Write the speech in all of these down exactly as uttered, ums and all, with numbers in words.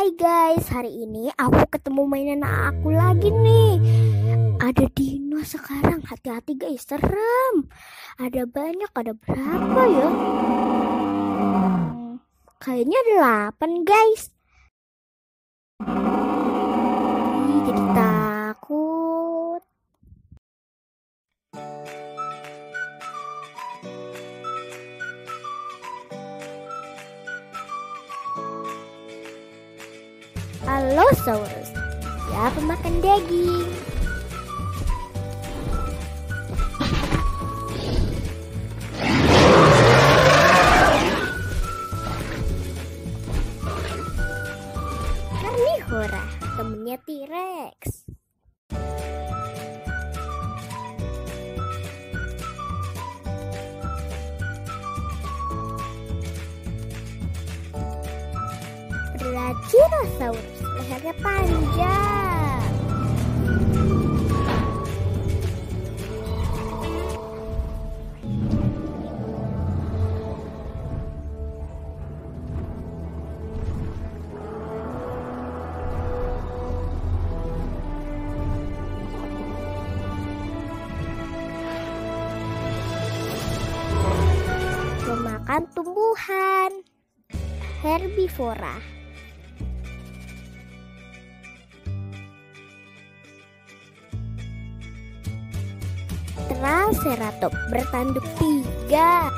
Hai guys, hari ini aku ketemu mainan aku lagi nih. Ada dino sekarang, hati-hati guys, serem. Ada banyak, ada berapa ya? Hmm, kayaknya ada delapan guys. Ih, jadi takut. Allosaurus, ya pemakan daging. Karnivora, temennya T-Rex. Brachiosaurus, lehernya panjang. Memakan tumbuhan. Herbivora. Triceratops bertanduk tiga.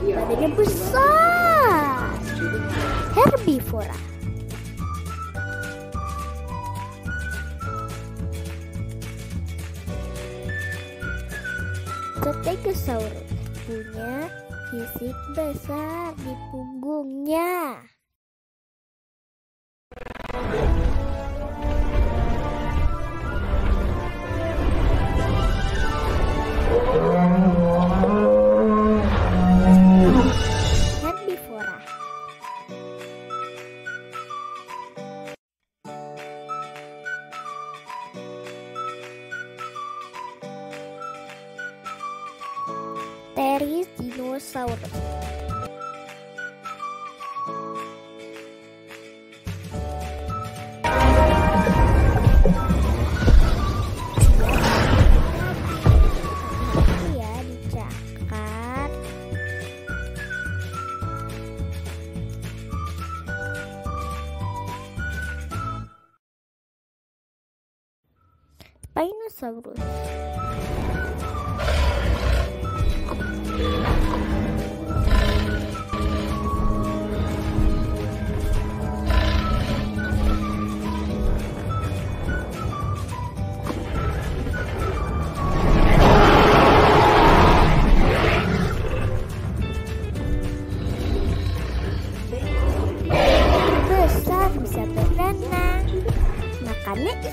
Badannya besar. Herbivora. Stegosaurus punya fisik besar di punggungnya. Herbivora. Teris dinosaurus. Iya, dicakar. Spinosaurus. Makannya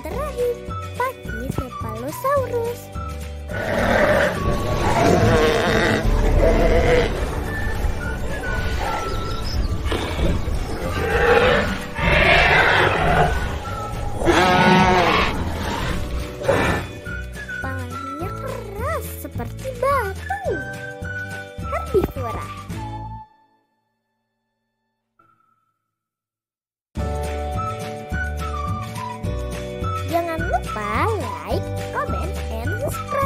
Terakhir, Pachycephalosaurus. Palanya keras seperti batu. Herbivora. Jangan lupa like, comment, and subscribe.